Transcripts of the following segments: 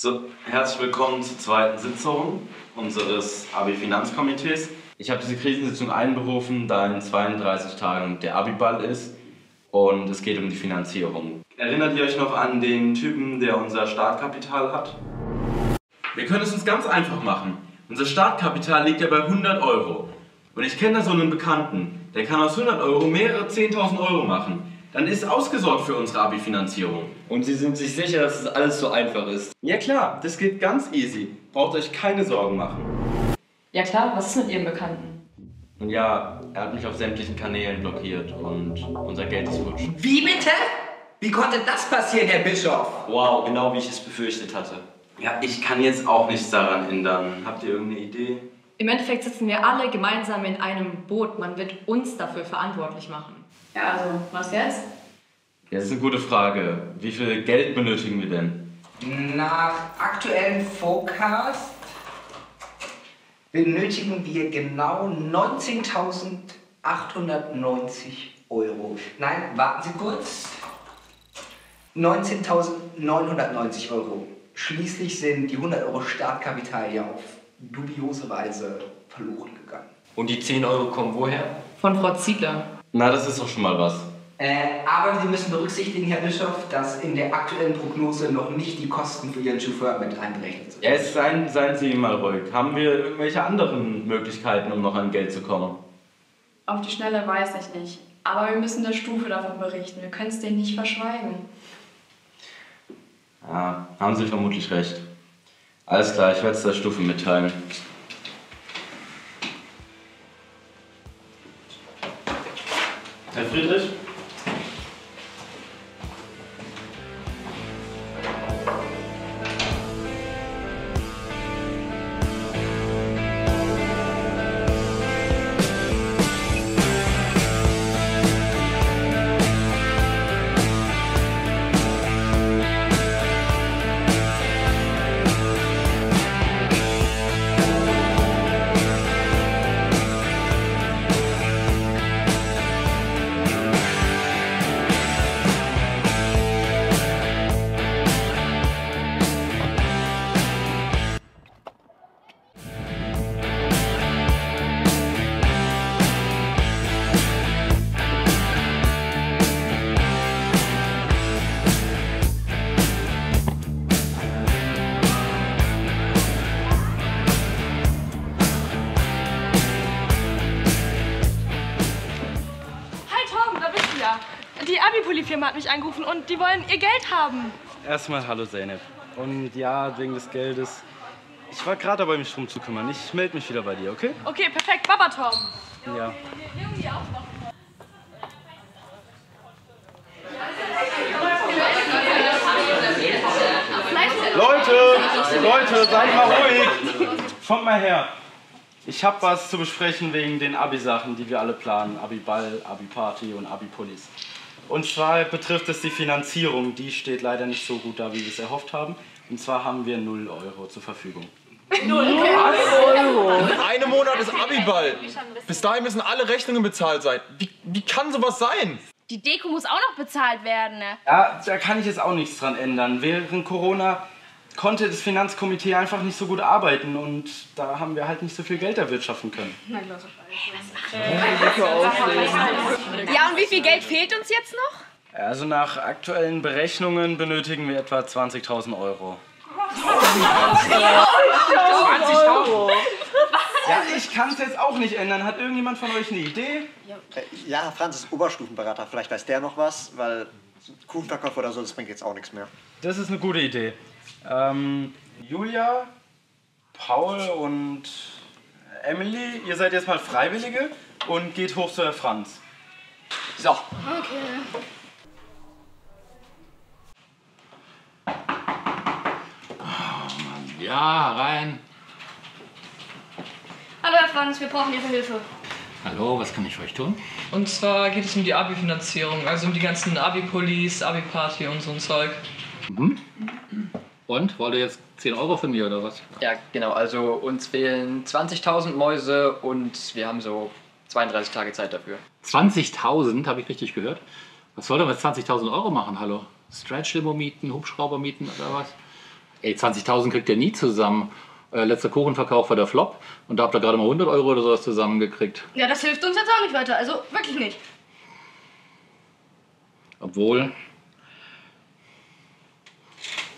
So, herzlich willkommen zur zweiten Sitzung unseres ABI-Finanzkomitees. Ich habe diese Krisensitzung einberufen, da in 32 Tagen der ABI-Ball ist und es geht um die Finanzierung. Erinnert ihr euch noch an den Typen, der unser Startkapital hat? Wir können es uns ganz einfach machen. Unser Startkapital liegt ja bei 100 Euro. Und ich kenne da so einen Bekannten, der kann aus 100 Euro mehrere 10.000 Euro machen. Dann ist ausgesorgt für unsere Abi-Finanzierung. Und Sie sind sich sicher, dass es das alles so einfach ist? Ja klar, das geht ganz easy. Braucht euch keine Sorgen machen. Ja klar, was ist mit Ihrem Bekannten? Ja, er hat mich auf sämtlichen Kanälen blockiert und unser Geld ist futsch. Wie bitte? Wie konnte das passieren, Herr Bischof? Wow, genau wie ich es befürchtet hatte. Ja, ich kann jetzt auch nichts daran ändern. Habt ihr irgendeine Idee? Im Endeffekt sitzen wir alle gemeinsam in einem Boot. Man wird uns dafür verantwortlich machen. Ja, also, was jetzt? Ja, das ist eine gute Frage. Wie viel Geld benötigen wir denn? Nach aktuellem Forecast benötigen wir genau 19.890 Euro. Nein, warten Sie kurz. 19.990 Euro. Schließlich sind die 100 Euro Startkapital ja auf dubiose Weise verloren gegangen. Und die 10 Euro kommen woher? Von Frau Ziegler. Na, das ist doch schon mal was. Aber Sie müssen berücksichtigen, Herr Bischof, dass in der aktuellen Prognose noch nicht die Kosten für Ihren Chauffeur mit einberechnet sind. Ja, seien Sie mal ruhig. Haben wir irgendwelche anderen Möglichkeiten, um noch an Geld zu kommen? Auf die Schnelle weiß ich nicht. Aber wir müssen der Stufe davon berichten. Wir können es denen nicht verschweigen. Ja, haben Sie vermutlich recht. Alles klar, ich werde es der Stufe mitteilen. Herr Friedrich? Die Abi-Pulli-Firma hat mich angerufen und die wollen ihr Geld haben. Erstmal hallo Zeynep. Und ja, wegen des Geldes. Ich war gerade dabei, mich drum zu kümmern. Ich melde mich wieder bei dir, okay? Okay, perfekt. Baba Tom. Ja. Leute, seid mal ruhig. Kommt mal her. Ich habe was zu besprechen wegen den Abi-Sachen, die wir alle planen. Abi-Ball, Abi-Party und Abi-Pullis. Und zwar betrifft es die Finanzierung. Die steht leider nicht so gut da, wie wir es erhofft haben. Und zwar haben wir 0 Euro zur Verfügung. 0 Euro? In einem Monat ist Abi-Ball. Bis dahin müssen alle Rechnungen bezahlt sein. Wie kann sowas sein? Die Deko muss auch noch bezahlt werden. Ja, da kann ich jetzt auch nichts dran ändern. Während Corona konnte das Finanzkomitee einfach nicht so gut arbeiten und da haben wir halt nicht so viel Geld erwirtschaften können. Hey, was ja, und wie viel Geld fehlt uns jetzt noch? Also nach aktuellen Berechnungen benötigen wir etwa 20.000 Euro. 20.000 Euro? Ja, ich kann es jetzt auch nicht ändern. Hat irgendjemand von euch eine Idee? Ja, Herr Franz ist Oberstufenberater. Vielleicht weiß der noch was, weil Kuchenverkauf oder so, das bringt jetzt auch nichts mehr. Das ist eine gute Idee. Julia, Paul und Emily, ihr seid jetzt mal Freiwillige und geht hoch zu Herr Franz. So. Okay. Oh Mann. Ja, rein. Hallo Herr Franz, wir brauchen Ihre Hilfe. Hallo, was kann ich für euch tun? Und zwar geht es um die Abi-Finanzierung, also um die ganzen Abi-Pullis, Abi-Party und so ein Zeug. Mhm. Und? Wollt ihr jetzt 10 Euro von mir oder was? Ja, genau. Also uns fehlen 20.000 Mäuse und wir haben so 32 Tage Zeit dafür. 20.000? Habe ich richtig gehört? Was soll denn mit 20.000 Euro machen? Hallo? Stretchlimo mieten, Hubschrauber mieten oder was? ey, 20.000 kriegt ihr nie zusammen. Letzter Kuchenverkauf war der Flop und da habt ihr gerade mal 100 Euro oder sowas zusammengekriegt. Ja, das hilft uns jetzt auch nicht weiter, also wirklich nicht. Obwohl...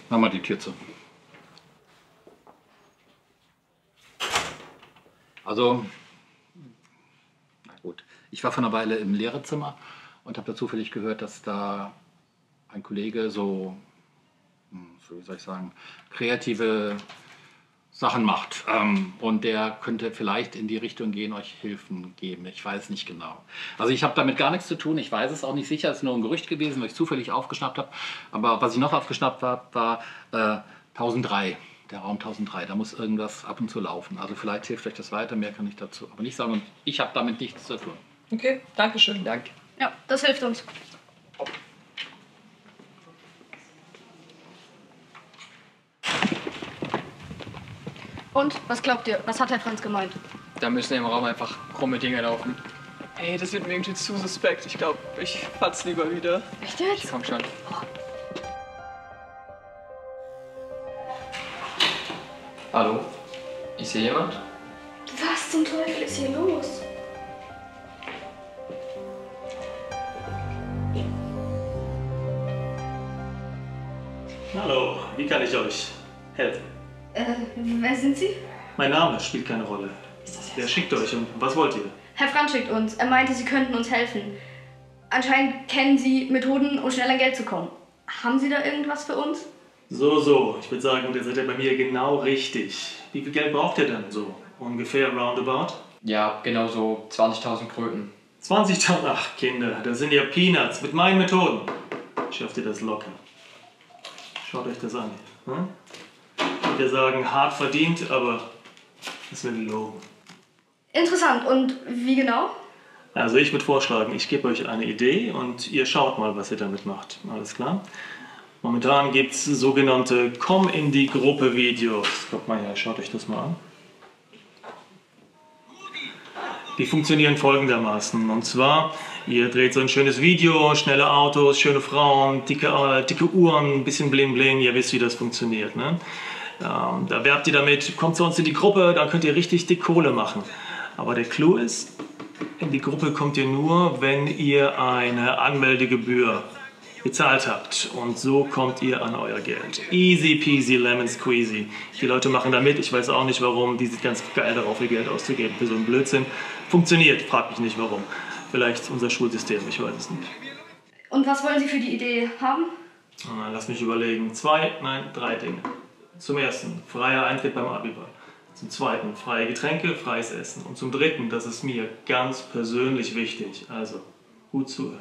Mach mal die Tür zu. Also, na gut. Ich war vor einer Weile im Lehrerzimmer und habe da zufällig gehört, dass da ein Kollege so, wie soll ich sagen, kreative Sachen macht. Und der könnte vielleicht in die Richtung gehen, euch Hilfen geben. Ich weiß nicht genau. Also ich habe damit gar nichts zu tun. Ich weiß es auch nicht sicher. Es ist nur ein Gerücht gewesen, weil ich zufällig aufgeschnappt habe. Aber was ich noch aufgeschnappt habe, war 1003. Der Raum 1003, da muss irgendwas ab und zu laufen. Also vielleicht hilft euch das weiter, mehr kann ich dazu aber nicht sagen. Und ich habe damit nichts zu tun. Okay, dankeschön. Dank. Ja, das hilft uns. Und, was glaubt ihr, was hat Herr Franz gemeint? Da müssen im Raum einfach krumme Dinge laufen. Ey, das wird mir irgendwie zu suspekt. Ich glaube, ich fahr's lieber wieder. Echt jetzt? Ich komm schon. Oh. Hallo? Ist hier jemand? Was zum Teufel ist hier los? Hallo, wie kann ich euch helfen? Wer sind Sie? Mein Name spielt keine Rolle. Ist das jetzt? Wer schickt euch und was wollt ihr? Herr Franz schickt uns. Er meinte, Sie könnten uns helfen. Anscheinend kennen Sie Methoden, um schnell an Geld zu kommen. Haben Sie da irgendwas für uns? So, so. Ich würde sagen, ihr seid ja bei mir genau richtig. Wie viel Geld braucht ihr denn so? Ungefähr roundabout? Ja, genau so 20.000 Kröten. 20.000? Ach, Kinder, das sind ja Peanuts mit meinen Methoden. Schafft ihr das locker. Schaut euch das an. Hm? Ich würde sagen, hart verdient, aber das wird gelogen. Interessant. Und wie genau? Also ich würde vorschlagen, ich gebe euch eine Idee und ihr schaut mal, was ihr damit macht. Alles klar? Momentan gibt es sogenannte Komm in die Gruppe-Videos. Guckt mal her, schaut euch das mal an. Die funktionieren folgendermaßen. Und zwar, ihr dreht so ein schönes Video, schnelle Autos, schöne Frauen, dicke Uhren, ein bisschen bling bling. Ihr wisst, wie das funktioniert, ne? Da werbt ihr damit, kommt zu uns in die Gruppe, dann könnt ihr richtig dick Kohle machen. Aber der Clou ist, in die Gruppe kommt ihr nur, wenn ihr eine Anmeldegebühr bezahlt habt. Und so kommt ihr an euer Geld. Easy peasy, lemon squeezy. Die Leute machen da mit, ich weiß auch nicht warum. Die sind ganz geil darauf, ihr Geld auszugeben für so einen Blödsinn. Funktioniert, fragt mich nicht warum. Vielleicht unser Schulsystem, ich weiß es nicht. Und was wollen Sie für die Idee haben? Lass mich überlegen. 2, nein, 3 Dinge. Zum ersten, freier Eintritt beim Abi-Ball. Zum zweiten, freie Getränke, freies Essen. Und zum dritten, das ist mir ganz persönlich wichtig. Also, gut zuhören.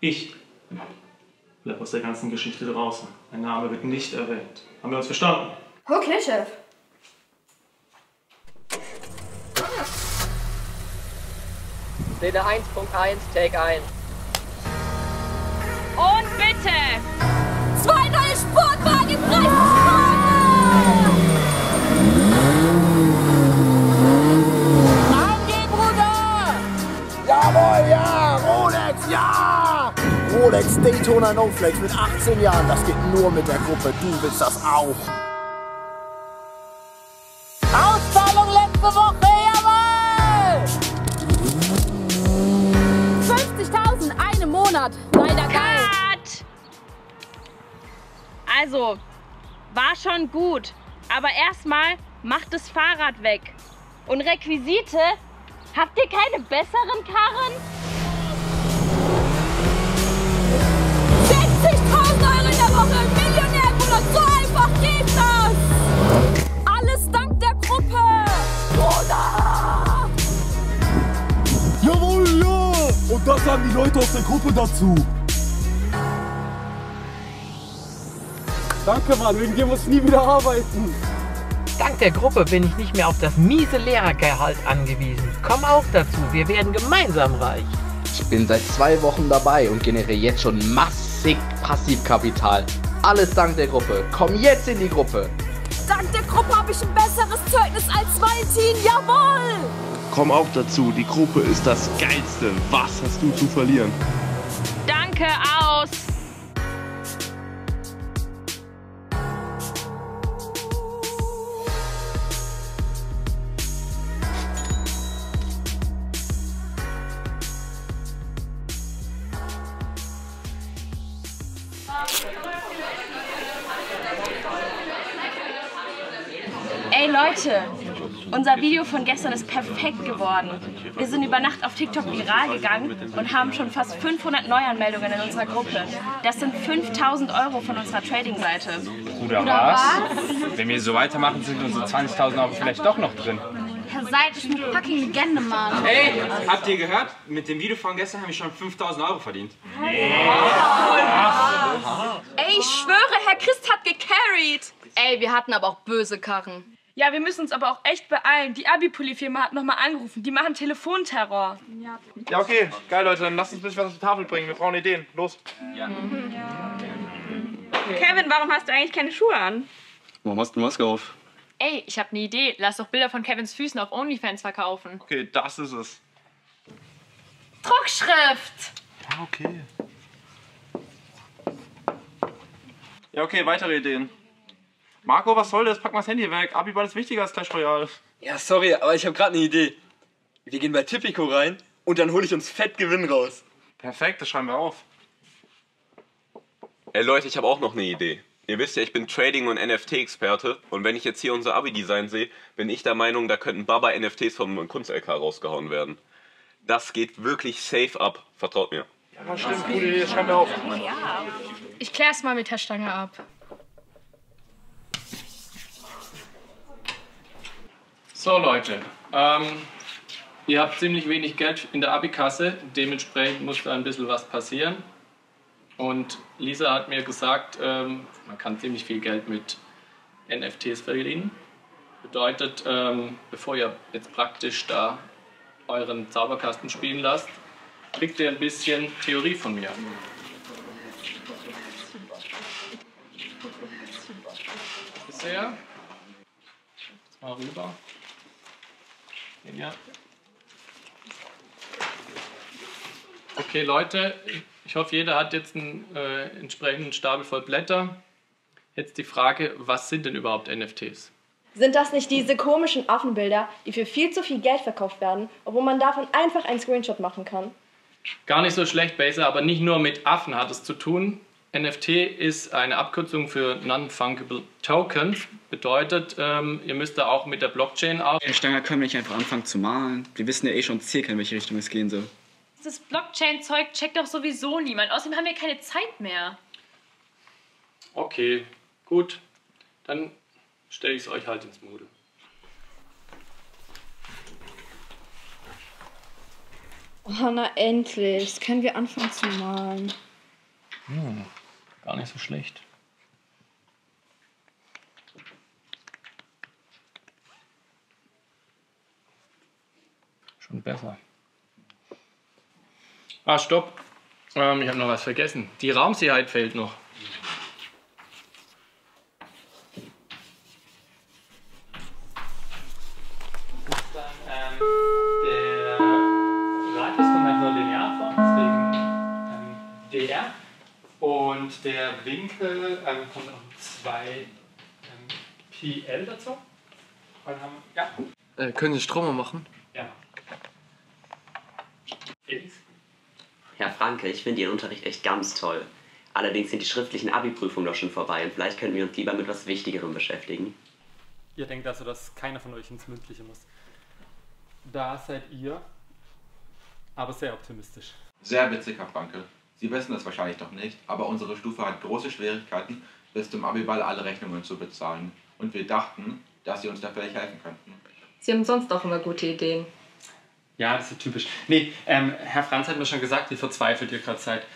Ich bleib aus der ganzen Geschichte draußen. Mein Name wird nicht erwähnt. Haben wir uns verstanden? Okay, Chef. Szene 1.1, Take 1. Und bitte! 2 neue Sportwagen frei! Jawohl, ja! Rolex, ja! Rolex, Daytona, Noflex mit 18 Jahren. Das geht nur mit der Gruppe. Du willst das auch. Auszahlung letzte Woche, jawohl! 50.000 einen Monat. Leider geil. Cut! Also, war schon gut. Aber erstmal macht das Fahrrad weg. Und Requisite... Habt ihr keine besseren Karren? 60.000 € in der Woche, Millionärkolos, so einfach geht das! Alles dank der Gruppe! Oder? Jawohl, ja! Und das sagen die Leute aus der Gruppe dazu. Danke, Mann, wegen dir muss ich nie wieder arbeiten. Dank der Gruppe bin ich nicht mehr auf das miese Lehrergehalt angewiesen. Komm auch dazu, wir werden gemeinsam reich. Ich bin seit 2 Wochen dabei und generiere jetzt schon massig Passivkapital. Alles dank der Gruppe. Komm jetzt in die Gruppe. Dank der Gruppe habe ich ein besseres Zeugnis als Valentin, jawohl! Komm auch dazu, die Gruppe ist das Geilste. Was hast du zu verlieren? Danke aus! Ey Leute, unser Video von gestern ist perfekt geworden. Wir sind über Nacht auf TikTok viral gegangen und haben schon fast 500 Neuanmeldungen in unserer Gruppe. Das sind 5.000 Euro von unserer Trading-Seite. Oder was? Wenn wir so weitermachen, sind unsere 20.000 Euro vielleicht doch noch drin. Herr Seid ist eine fucking Legende, Mann. Hey, habt ihr gehört? Mit dem Video von gestern habe ich schon 5.000 Euro verdient. Yeah. Ey, ich schwöre, Herr Christ hat gecarried. Ey, wir hatten aber auch böse Karren. Ja, wir müssen uns aber auch echt beeilen. Die Abi-Pulli-Firma hat nochmal angerufen. Die machen Telefonterror. Ja, okay. Geil, Leute. Dann lasst uns nicht was auf die Tafel bringen. Wir brauchen Ideen. Los. Ja. Okay. Kevin, warum hast du eigentlich keine Schuhe an? Warum hast du eine Maske auf? Ey, ich habe eine Idee. Lass doch Bilder von Kevins Füßen auf Onlyfans verkaufen. Okay, das ist es. Druckschrift! Ja, okay. Ja, okay. Weitere Ideen. Marco, was soll das? Pack mal das Handy weg. Abi-Ball ist wichtiger als Clash Royale. Ja, sorry, aber ich habe gerade eine Idee. Wir gehen bei Tipico rein und dann hole ich uns fett Gewinn raus. Perfekt, das schreiben wir auf. Ey Leute, ich habe auch noch eine Idee. Ihr wisst ja, ich bin Trading- und NFT-Experte. Und wenn ich jetzt hier unser Abi-Design sehe, bin ich der Meinung, da könnten Baba-NFTs vom Kunst-LK rausgehauen werden. Das geht wirklich safe ab. Vertraut mir. Ja, stimmt, gute Idee, das schreiben wir auf. Ja. Ich kläre es mal mit Herr Stanger ab. So Leute, ihr habt ziemlich wenig Geld in der Abi-Kasse, dementsprechend musste ein bisschen was passieren. Und Lisa hat mir gesagt, man kann ziemlich viel Geld mit NFTs verdienen. Bedeutet, bevor ihr jetzt praktisch da euren Zauberkasten spielen lasst, kriegt ihr ein bisschen Theorie von mir. Bisher? Jetzt mal rüber. Ja. Okay Leute, ich hoffe, jeder hat jetzt einen entsprechenden Stapel voll Blätter. Jetzt die Frage, was sind denn überhaupt NFTs? Sind das nicht diese komischen Affenbilder, die für viel zu viel Geld verkauft werden, obwohl man davon einfach einen Screenshot machen kann? Gar nicht so schlecht, Baser, aber nicht nur mit Affen hat es zu tun. NFT ist eine Abkürzung für Non-Fungible Tokens. Bedeutet, ihr müsst da auch mit der Blockchain arbeiten. Herr Stanger, können wir nicht einfach anfangen zu malen? Wir wissen ja eh schon circa, in welche Richtung es gehen soll. Das Blockchain-Zeug checkt doch sowieso niemand. Außerdem haben wir keine Zeit mehr. Okay, gut. Dann stelle ich es euch halt ins Mode. Oh, na endlich. Jetzt können wir anfangen zu malen. Hm. Gar nicht so schlecht. Schon besser. Ah, stopp. Ich habe noch was vergessen. Die Raumsicherheit fehlt noch. Der Radius kommt halt nur linear vor, deswegen DR. Und der Winkel kommt auf 2 PL dazu. Und haben, ja. Können Sie Strom machen? Ja. Links. Herr Franke, ich finde Ihren Unterricht echt ganz toll. Allerdings sind die schriftlichen Abi-Prüfungen doch schon vorbei und vielleicht könnten wir uns lieber mit was Wichtigerem beschäftigen. Ihr denkt also, dass keiner von euch ins Mündliche muss. Da seid ihr, aber sehr optimistisch. Sehr witzig, Herr Franke. Sie wissen das wahrscheinlich doch nicht, aber unsere Stufe hat große Schwierigkeiten, bis zum Abi-Ball alle Rechnungen zu bezahlen. Und wir dachten, dass Sie uns da vielleicht helfen könnten. Sie haben sonst auch immer gute Ideen. Ja, das ist typisch. Nee, Herr Franz hat mir schon gesagt, wie verzweifelt ihr gerade seid.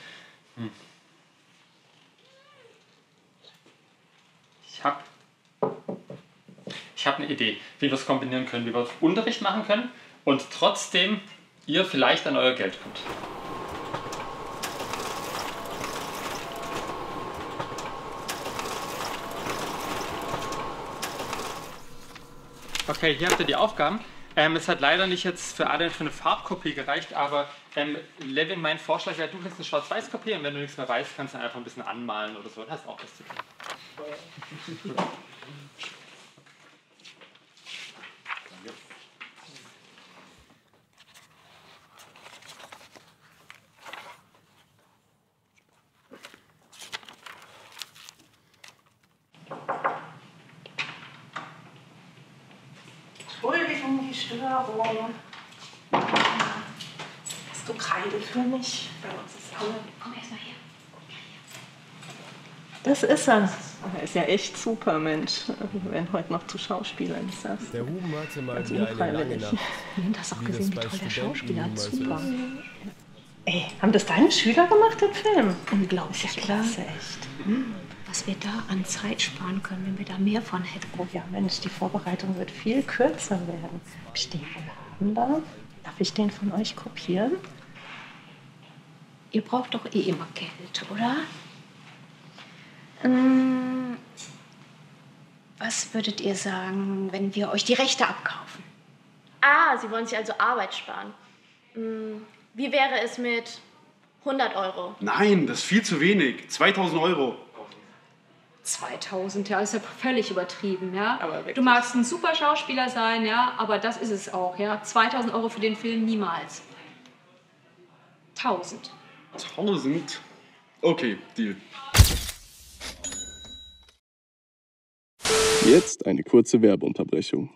Ich hab eine Idee, wie wir das kombinieren können, wie wir Unterricht machen können und trotzdem ihr vielleicht an euer Geld kommt. Okay, hier habt ihr die Aufgaben. Es hat leider nicht jetzt für Adrian für eine Farbkopie gereicht, aber Levin, mein Vorschlag wäre, du kriegst eine Schwarz-Weiß-Kopie und wenn du nichts mehr weißt, kannst du einfach ein bisschen anmalen oder so. Du hast auch was zu tun. Warum hast du Kreide für mich? Bei uns ist alle. Komm erstmal her. Das ist er. Er ist ja echt super, Mensch. Wir werden heute noch zu Schauspielern. Ist das? Der Huben hatte mal also wieder eine lange Nacht. Du hast auch gesehen, wie toll der Schauspieler ist. Super. Ey, haben das deine Schüler gemacht, den Film? Unglaublich, ja, klasse, echt. Hm. Was wir da an Zeit sparen können, wenn wir da mehr von hätten. Oh ja, Mensch, die Vorbereitung wird viel kürzer werden. Stehen wir da? Darf ich den von euch kopieren? Ihr braucht doch eh immer Geld, oder? Was würdet ihr sagen, wenn wir euch die Rechte abkaufen? Ah, Sie wollen sich also Arbeit sparen. Wie wäre es mit 100 Euro? Nein, das ist viel zu wenig. 2000 Euro. 2000, ja, ist ja völlig übertrieben, ja. Aber du magst ein super Schauspieler sein, ja, aber das ist es auch, ja. 2000 Euro für den Film niemals. 1000. 1000? Okay, Deal. Jetzt eine kurze Werbeunterbrechung.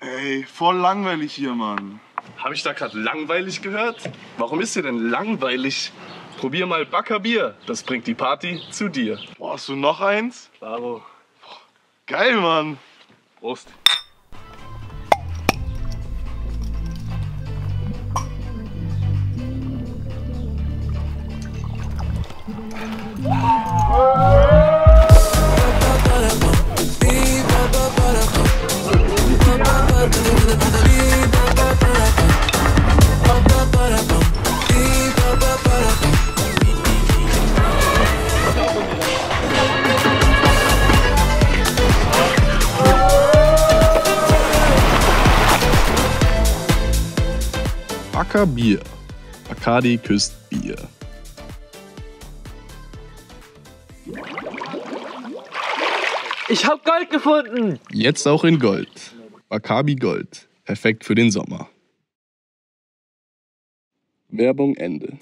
Ey, voll langweilig hier, Mann. Habe ich da gerade langweilig gehört? Warum ist dir denn langweilig? Probier mal Backerbier, das bringt die Party zu dir. Boah, hast du noch eins? Klaro. Geil, Mann. Prost. Backerbier. Bacardi küsst Bier. Ich hab Gold gefunden! Jetzt auch in Gold. Bacardi Gold. Perfekt für den Sommer. Werbung Ende.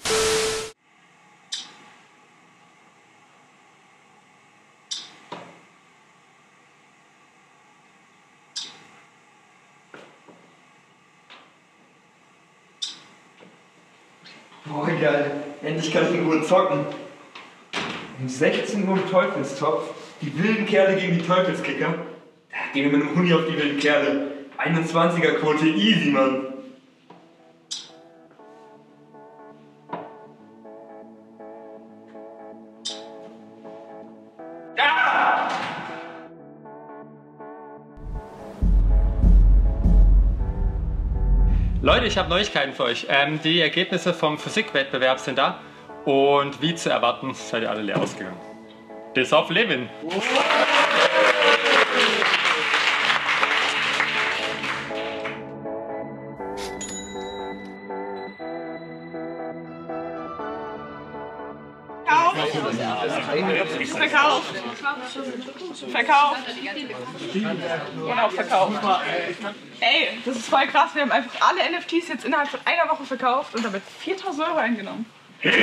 Boah, geil. Endlich kann ich in Ruhe zocken. Um 16 Uhr im Teufelstopf. Die wilden Kerle gegen die Teufelskicker. Da gehen wir mit einem Huni auf die wilden Kerle. 21er-Quote, easy, Mann. Leute, ich habe Neuigkeiten für euch. Die Ergebnisse vom Physikwettbewerb sind da und wie zu erwarten, seid ihr alle leer ausgegangen. Bis auf Levin! Verkauft! Verkauft! Und auch verkauft. Ey, das ist voll krass. Wir haben einfach alle NFTs jetzt innerhalb von einer Woche verkauft und damit 4000 Euro eingenommen. Sehr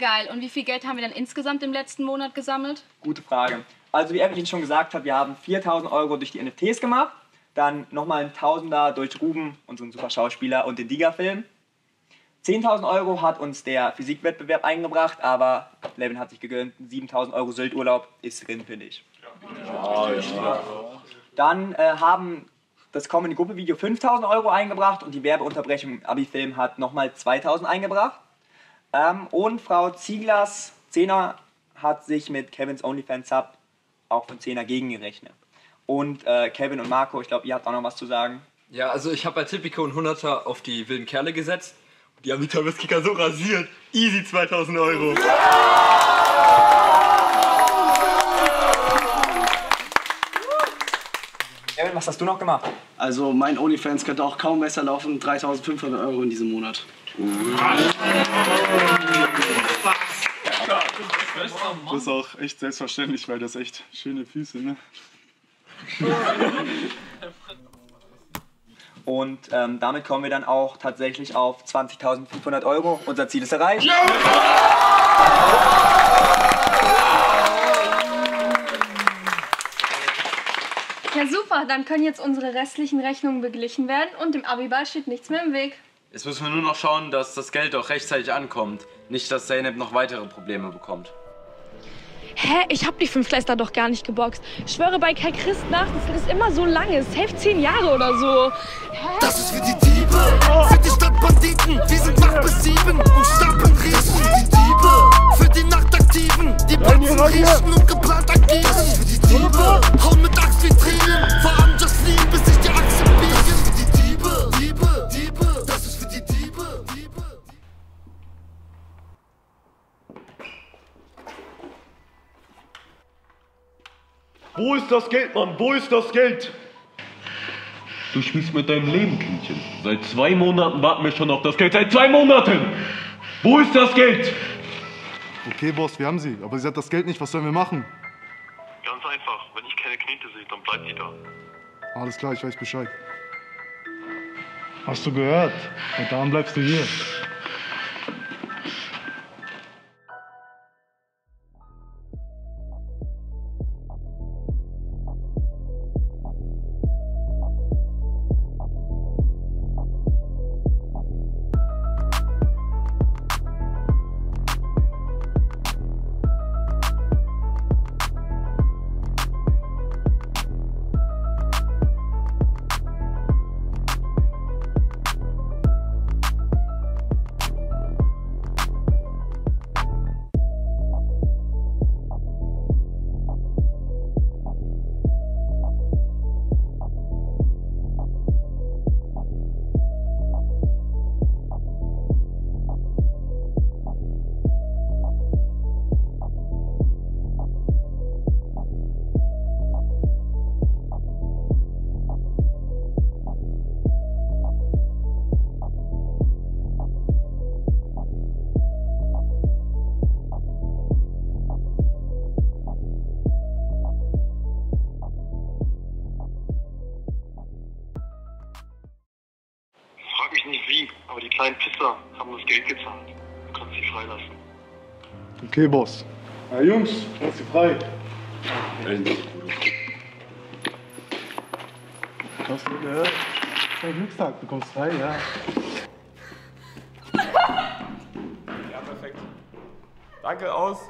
geil. Und wie viel Geld haben wir dann insgesamt im letzten Monat gesammelt? Gute Frage. Also wie Emily schon gesagt hat, wir haben 4000 Euro durch die NFTs gemacht, dann nochmal ein Tausender durch Ruben, unseren super Schauspieler, und den Diga-Film. 10.000 Euro hat uns der Physikwettbewerb eingebracht, aber Levin hat sich gegönnt, 7.000 Euro Sylt-Urlaub ist drin, finde ich. Ja. Ja. Dann haben das Komm in die Gruppe-Video 5.000 Euro eingebracht und die Werbeunterbrechung im Abi-Film hat nochmal 2.000 eingebracht. Und Frau Zieglers 10er hat sich mit Kevins Onlyfans-Sub auch von 10er gegengerechnet. Und Kevin und Marco, ich glaube, ihr habt auch noch was zu sagen. Ja, also ich habe bei Tipico einen 100er auf die wilden Kerle gesetzt. Die haben die Teufelskicker so rasiert. Easy 2000 Euro. Kevin, was hast du noch gemacht? Also mein Onlyfans könnte auch kaum besser laufen. 3500 Euro in diesem Monat. Das ist auch echt selbstverständlich, weil das echt schöne Füße, ne? Und damit kommen wir dann auch tatsächlich auf 20.500 Euro. Unser Ziel ist erreicht. Ja! Ja super, dann können jetzt unsere restlichen Rechnungen beglichen werden und dem Abi-Ball steht nichts mehr im Weg. Jetzt müssen wir nur noch schauen, dass das Geld auch rechtzeitig ankommt. Nicht, dass Zeynep noch weitere Probleme bekommt. Hä? Ich hab die Fünftklässler doch gar nicht geboxt. Ich schwöre bei Herr Christ nach, das ist immer so lange. Safe 10 Jahre oder so. Hä? Das ist für die Diebe, für die Stadtbanditen. Die sind wach bis 7 und stapeln Riesen. Die Diebe, für die Nachtaktiven. Die platzen Riechen und geplant agieren. Das ist für die Diebe, hauen mit Axt wie Trinen. Vor allem just fliehen, bis sich die Achse biegen. Für die Diebe, Diebe, Diebe. Das ist für die Diebe, Diebe. Wo ist das Geld, Mann? Wo ist das Geld? Du spielst mit deinem Leben, Kindchen. Seit 2 Monaten warten wir schon auf das Geld. Seit 2 Monaten! Wo ist das Geld? Okay, Boss, wir haben sie. Aber sie hat das Geld nicht. Was sollen wir machen? Ganz einfach. Wenn ich keine Knete sehe, dann bleibt sie da. Alles klar, ich weiß Bescheid. Hast du gehört? Und darum bleibst du hier. Okay, Boss. Na Jungs, lass sie frei. Das ist dein Glückstag, du kommst frei, ja. Ja, perfekt. Danke, aus.